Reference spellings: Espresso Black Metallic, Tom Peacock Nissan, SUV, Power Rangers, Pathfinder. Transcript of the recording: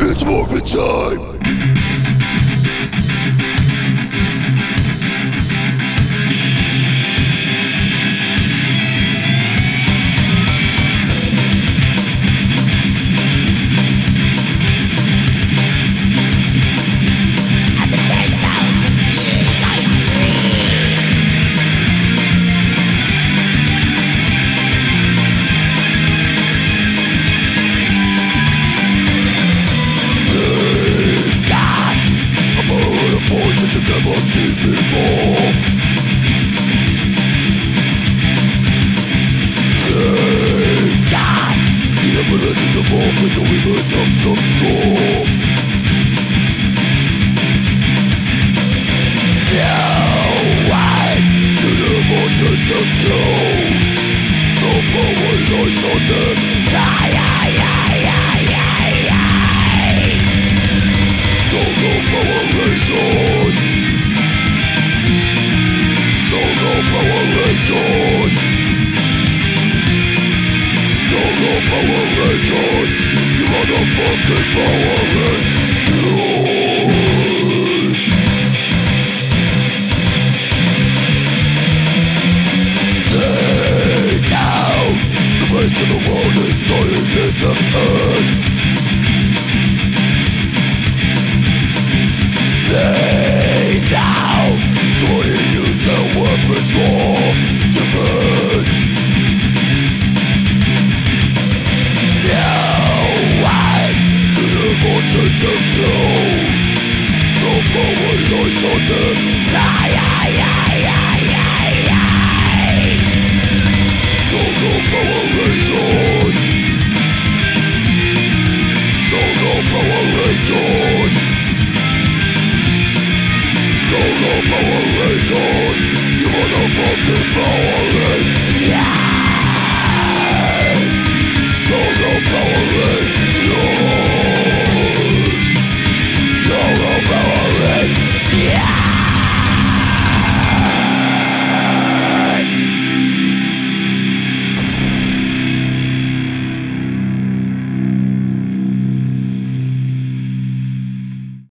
It's morphin' time! Power Rangers, you are the fucking power.